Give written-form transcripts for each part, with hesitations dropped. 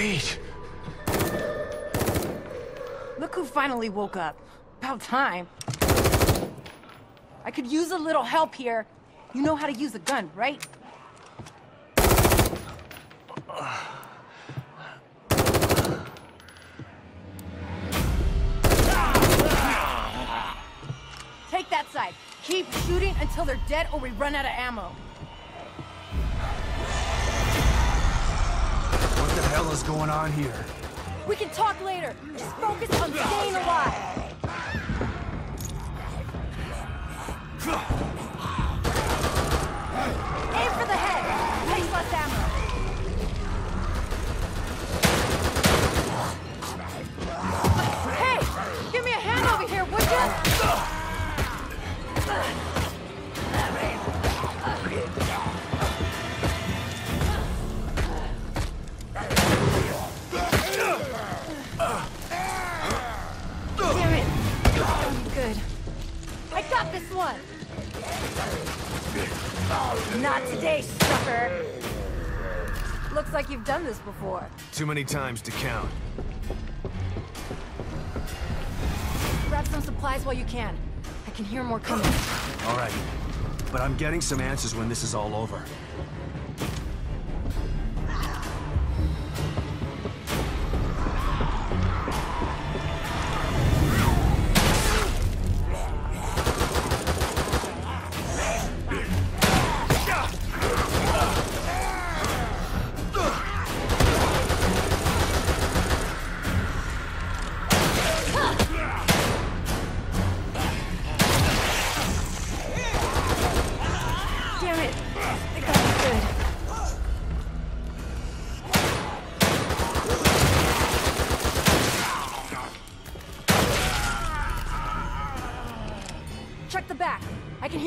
Wait! Look who finally woke up. About time. I could use a little help here. You know how to use a gun, right? Take that side. Keep shooting until they're dead or we run out of ammo. What the hell is going on here? We can talk later. Just focus on staying alive. Aim for the head! Place less ammo! Hey! Give me a hand over here, would you? Damn it! Oh, good. I got this one! Not today, sucker! Looks like you've done this before. Too many times to count. Grab some supplies while you can. I can hear more coming. All right. But I'm getting some answers when this is all over.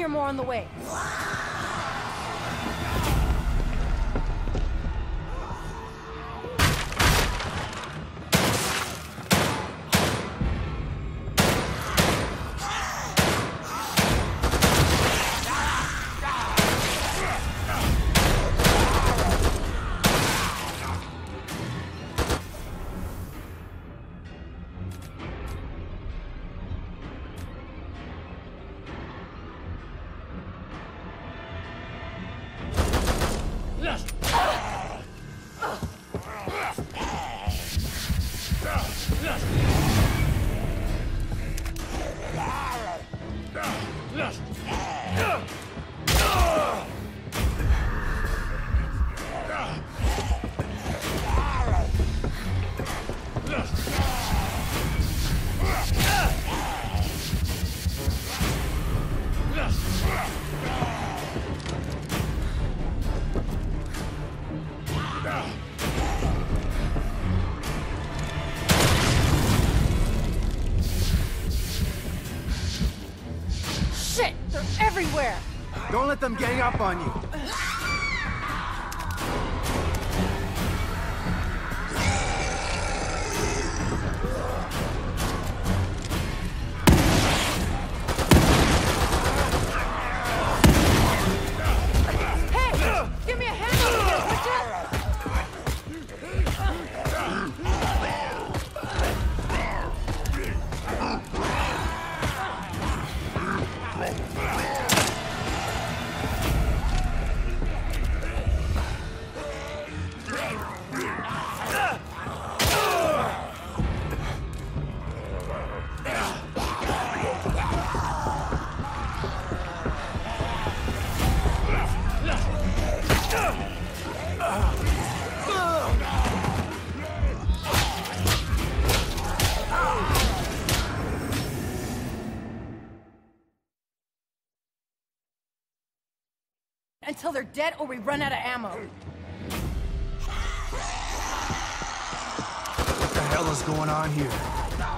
More on the way. Everywhere. Don't let them gang up on you. Until they're dead or we run out of ammo. What the hell is going on here?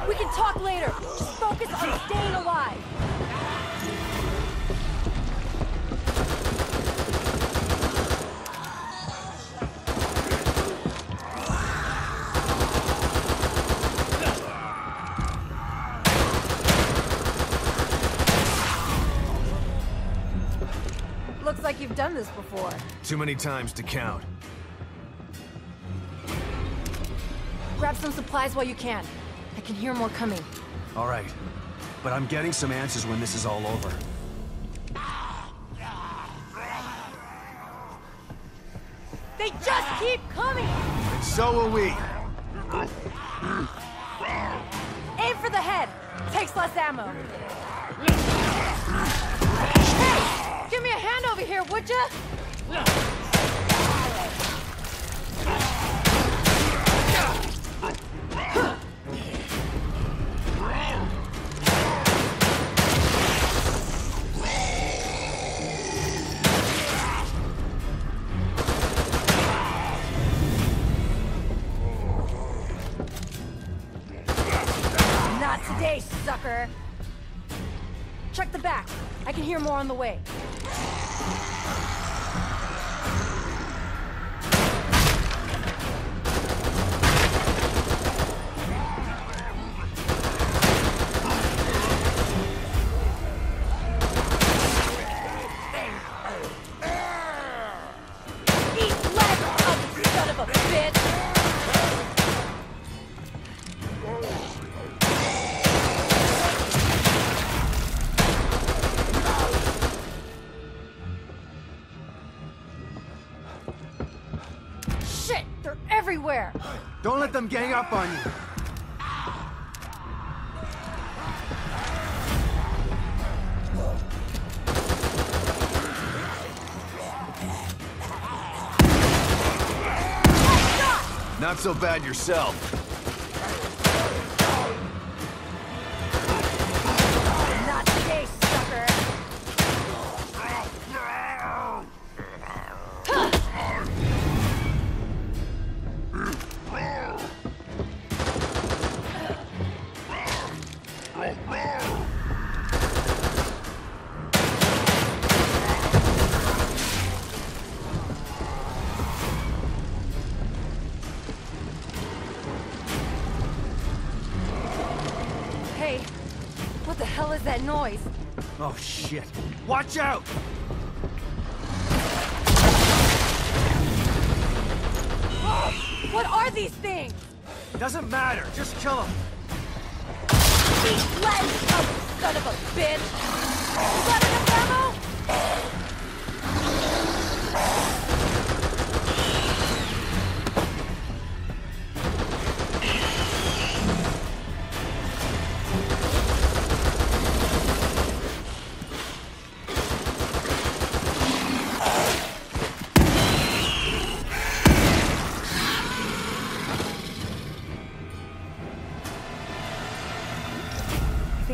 We can talk later. Just focus on staying alive. You've done this before. Too many times to count. Grab some supplies while you can. I can hear more coming. All right. But I'm getting some answers when this is all over. They just keep coming! And so will we. Aim for the head. Takes less ammo. Hey! Give me a hand over here, would ya? Not today, sucker. Check the back. I can hear more on the way. Don't let them gang up on you. Not so bad yourself. Not today, sucker. That noise. Oh shit. Watch out! Oh, what are these things? Doesn't matter. Just kill them. Eat lead, oh, son of a bitch! Is that enough ammo?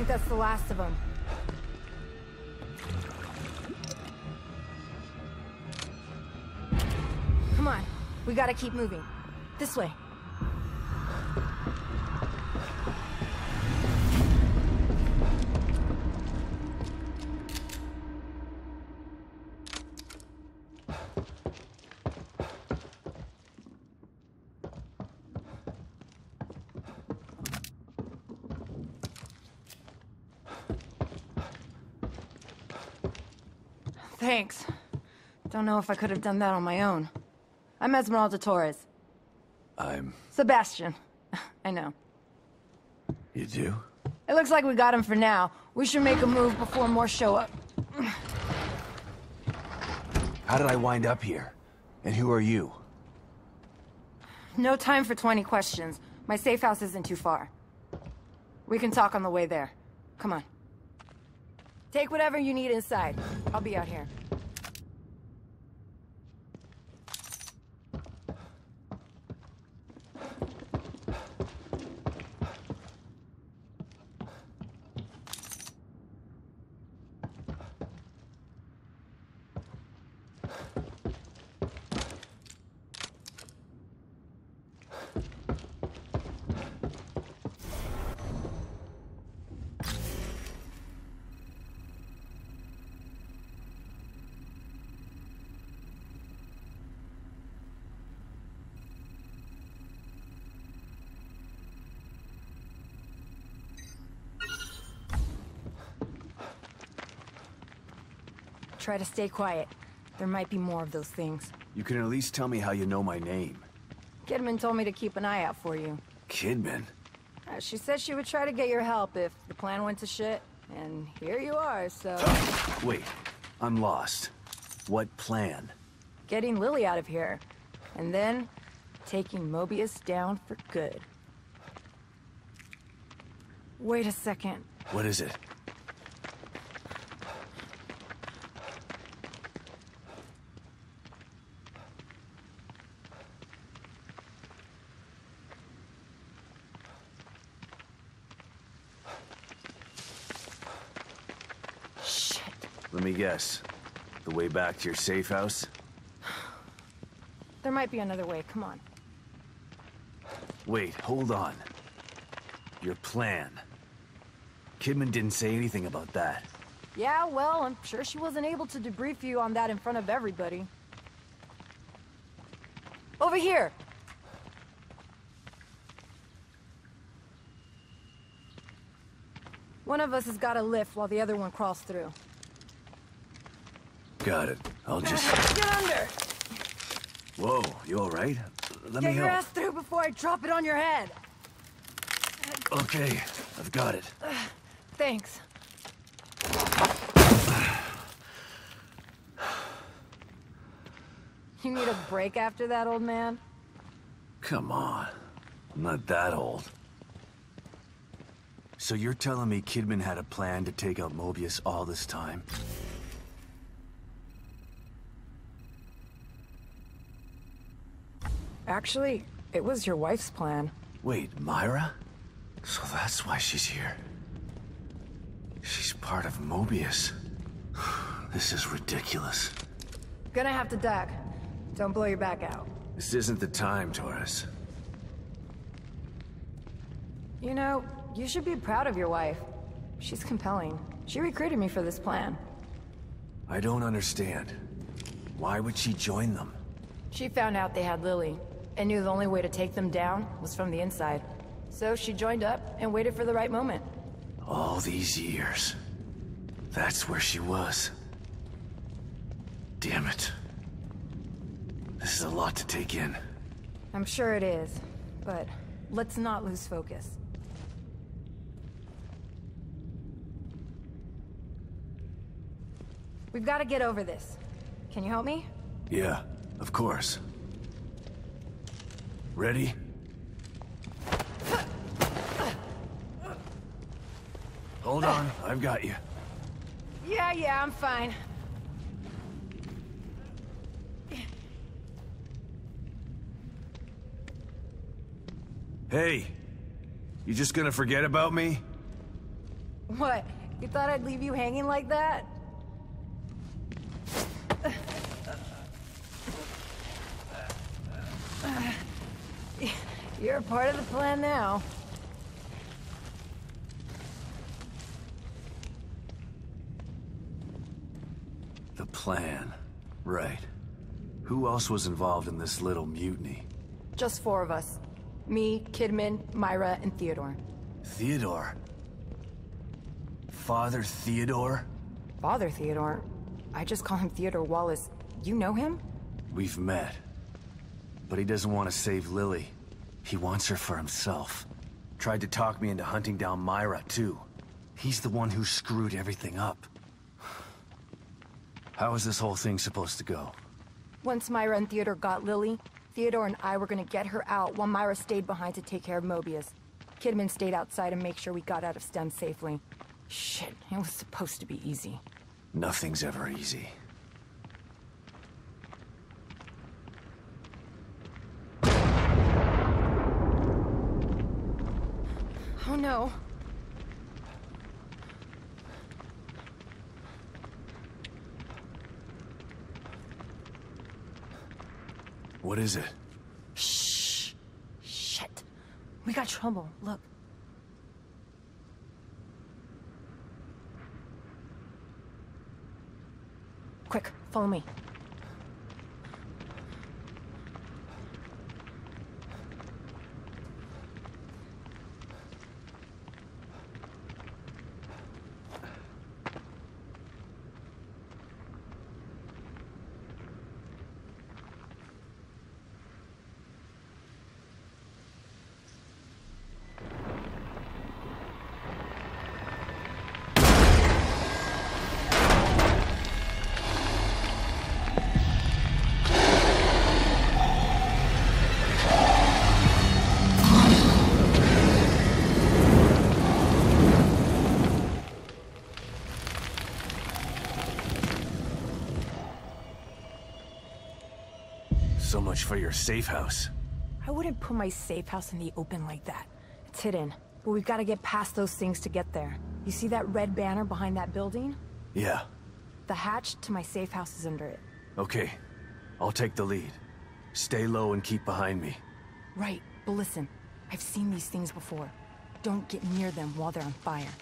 That's the last of them. Come on, we gotta keep moving. This way. Thanks. Don't know if I could have done that on my own. I'm Esmeralda Torres. I'm... Sebastian. I know. You do? It looks like we got him for now. We should make a move before more show up. How did I wind up here? And who are you? No time for 20 questions. My safe house isn't too far. We can talk on the way there. Come on. Take whatever you need inside. I'll be out here. Try to stay quiet. There might be more of those things. You can at least tell me how you know my name. Kidman told me to keep an eye out for you. Kidman? She said she would try to get your help if the plan went to shit, and here you are, so... Wait, I'm lost. What plan? Getting Lily out of here, and then taking Mobius down for good. Wait a second. What is it? Let me guess. The way back to your safe house? There might be another way, come on. Wait, hold on. Your plan. Kidman didn't say anything about that. Yeah, well, I'm sure she wasn't able to debrief you on that in front of everybody. Over here! One of us has got a lift while the other one crawls through. Got it. I'll just... Get under! Whoa, you alright? Let me help. Get your ass through before I drop it on your head! Okay, I've got it. Thanks. You need a break after that, old man? Come on. I'm not that old. So you're telling me Kidman had a plan to take out Mobius all this time? Actually, it was your wife's plan. Wait, Myra? So that's why she's here. She's part of Mobius. This is ridiculous. Gonna have to duck. Don't blow your back out. This isn't the time, Taurus. You know, you should be proud of your wife. She's compelling. She recruited me for this plan. I don't understand. Why would she join them? She found out they had Lily, and knew the only way to take them down was from the inside. So she joined up and waited for the right moment. All these years. That's where she was. Damn it. This is a lot to take in. I'm sure it is, but let's not lose focus. We've got to get over this. Can you help me? Yeah, of course. Ready? Hold on, I've got you. Yeah, I'm fine. Hey, you just gonna forget about me? What? You thought I'd leave you hanging like that? You're a part of the plan now. Plan. Right. Who else was involved in this little mutiny? Just four of us. Me, Kidman, Myra, and Theodore. Theodore? Father Theodore? Father Theodore? I just call him Theodore Wallace. You know him? We've met. But he doesn't want to save Lily. He wants her for himself. Tried to talk me into hunting down Myra, too. He's the one who screwed everything up. How is this whole thing supposed to go? Once Myra and Theodore got Lily, Theodore and I were gonna get her out while Myra stayed behind to take care of Mobius. Kidman stayed outside and make sure we got out of STEM safely. Shit, it was supposed to be easy. Nothing's ever easy. Oh no. What is it? Shh. Shit. We got trouble. Look. Quick, follow me. much for your safe house. I wouldn't put my safe house in the open like that. It's hidden, but we've got to get past those things to get there. You see that red banner behind that building? Yeah. The hatch to my safe house is under it. Okay, I'll take the lead. Stay low and keep behind me. Right, but listen, I've seen these things before. Don't get near them while they're on fire.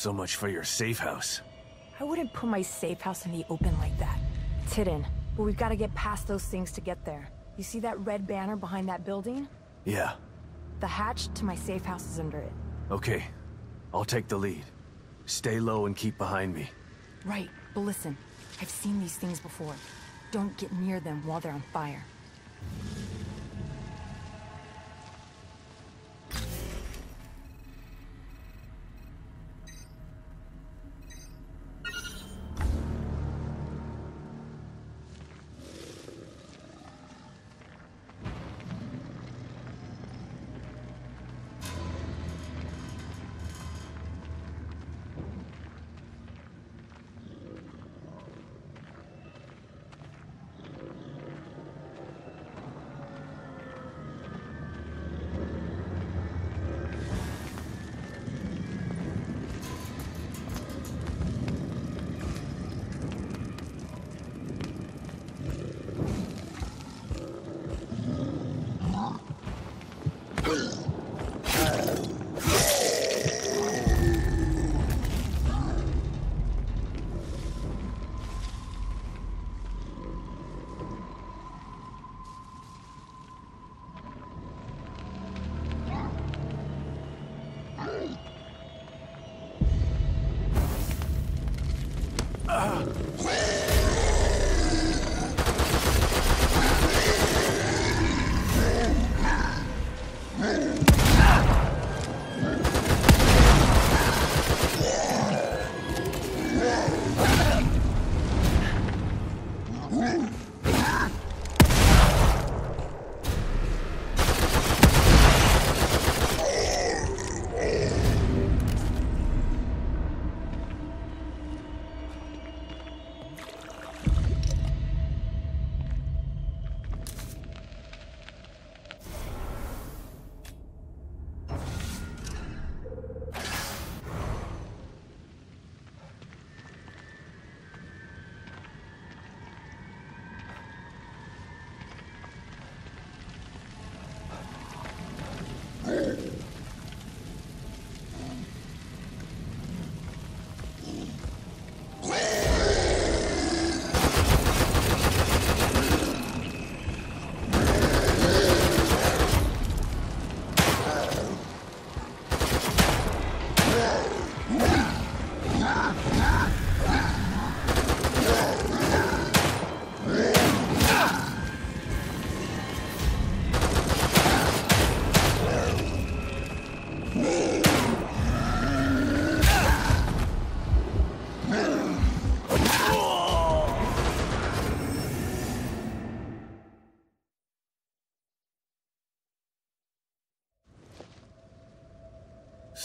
So much for your safe house. I wouldn't put my safe house in the open like that. It's hidden, but we've got to get past those things to get there. You see that red banner behind that building? Yeah. The hatch to my safe house is under it. Okay, I'll take the lead. Stay low and keep behind me. Right, but listen, I've seen these things before. Don't get near them while they're on fire.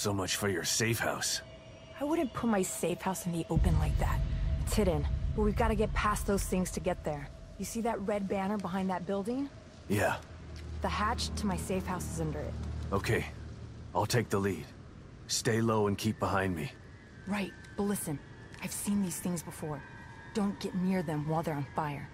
So much for your safe house. I wouldn't put my safe house in the open like that. It's hidden, but we've got to get past those things to get there. You see that red banner behind that building? Yeah. The hatch to my safe house is under it. Okay. I'll take the lead. Stay low and keep behind me. Right, but listen. I've seen these things before. Don't get near them while they're on fire.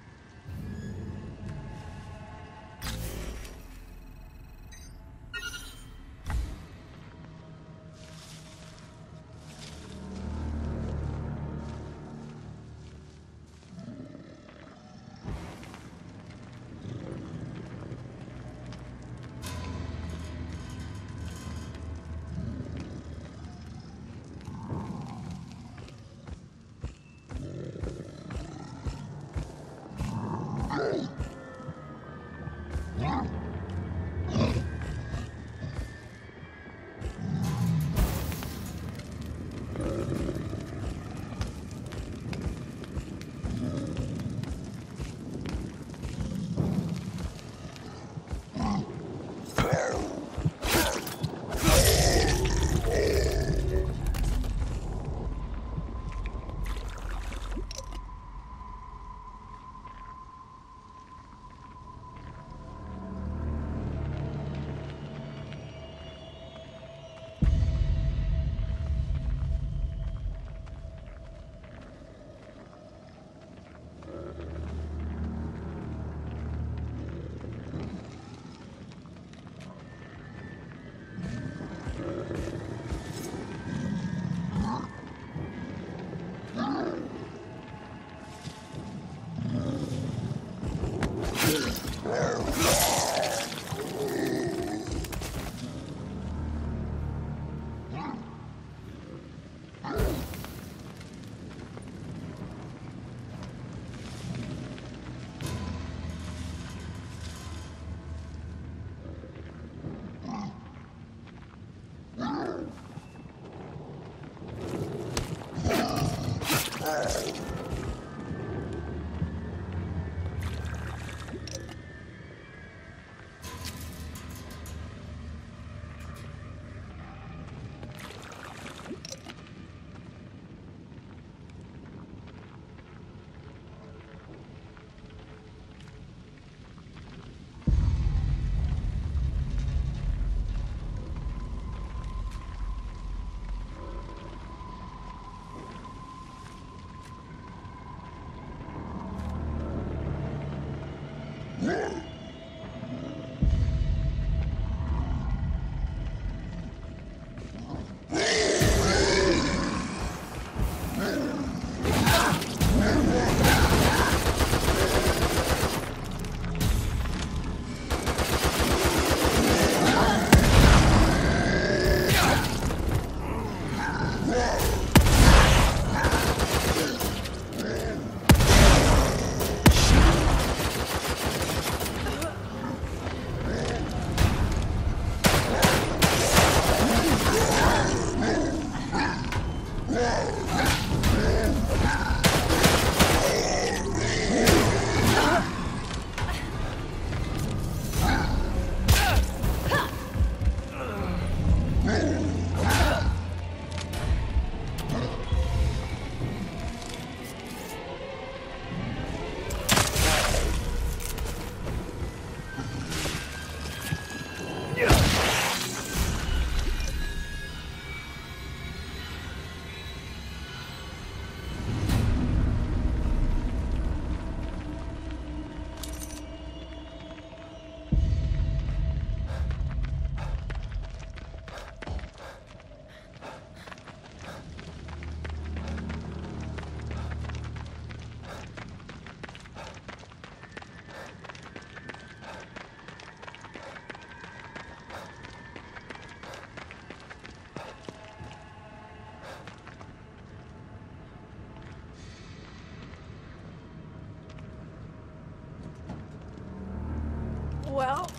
Well,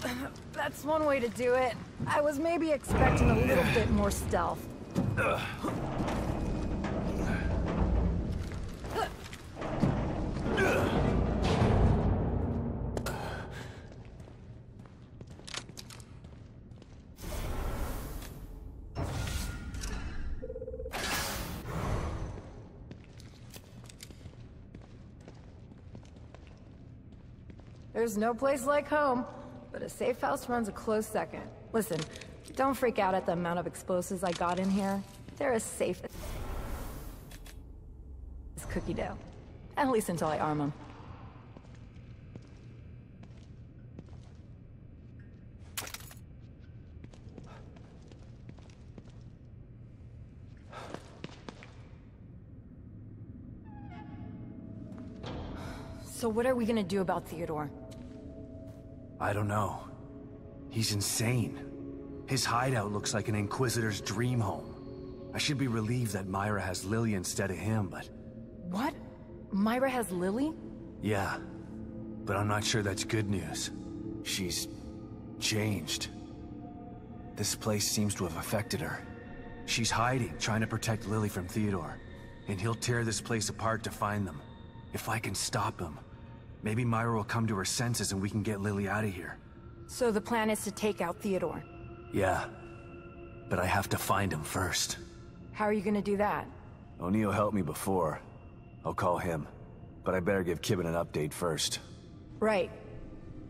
that's one way to do it. I was maybe expecting a little bit more stealth. There's no place like home, but a safe house runs a close second. Listen, don't freak out at the amount of explosives I got in here. They're as safe as cookie dough. At least until I arm them. So what are we gonna do about Theodore? I don't know. He's insane. His hideout looks like an Inquisitor's dream home. I should be relieved that Myra has Lily instead of him, but... What? Myra has Lily? Yeah. But I'm not sure that's good news. She's... changed. This place seems to have affected her. She's hiding, trying to protect Lily from Theodore. And he'll tear this place apart to find them. If I can stop him... maybe Myra will come to her senses and we can get Lily out of here. So the plan is to take out Theodore? Yeah. But I have to find him first. How are you gonna do that? O'Neill helped me before. I'll call him. But I better give Kibben an update first. Right.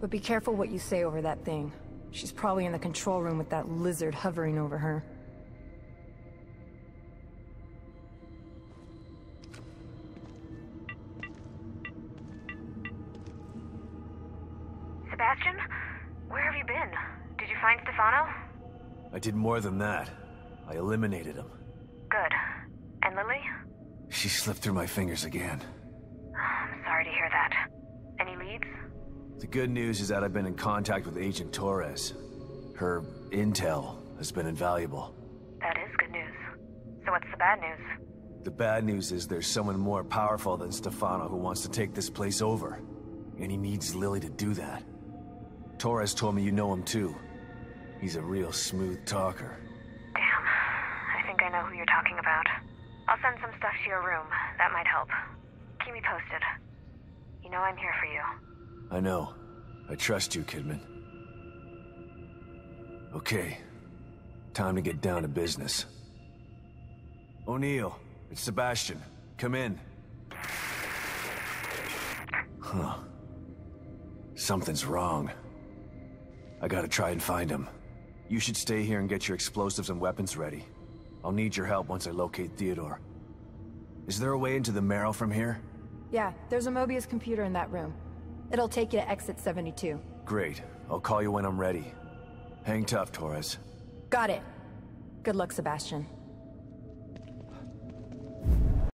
But be careful what you say over that thing. She's probably in the control room with that lizard hovering over her. Sebastian? Where have you been? Did you find Stefano? I did more than that. I eliminated him. Good. And Lily? She slipped through my fingers again. I'm sorry to hear that. Any leads? The good news is that I've been in contact with Agent Torres. Her intel has been invaluable. That is good news. So what's the bad news? The bad news is there's someone more powerful than Stefano who wants to take this place over. And he needs Lily to do that. Torres told me you know him too. He's a real smooth talker. Damn. I think I know who you're talking about. I'll send some stuff to your room. That might help. Keep me posted. You know I'm here for you. I know. I trust you, Kidman. Okay. Time to get down to business. O'Neill, it's Sebastian. Come in. Huh. Something's wrong. I gotta try and find him. You should stay here and get your explosives and weapons ready. I'll need your help once I locate Theodore. Is there a way into the Marrow from here? Yeah, there's a Mobius computer in that room. It'll take you to exit 72. Great. I'll call you when I'm ready. Hang tough, Torres. Got it. Good luck, Sebastian.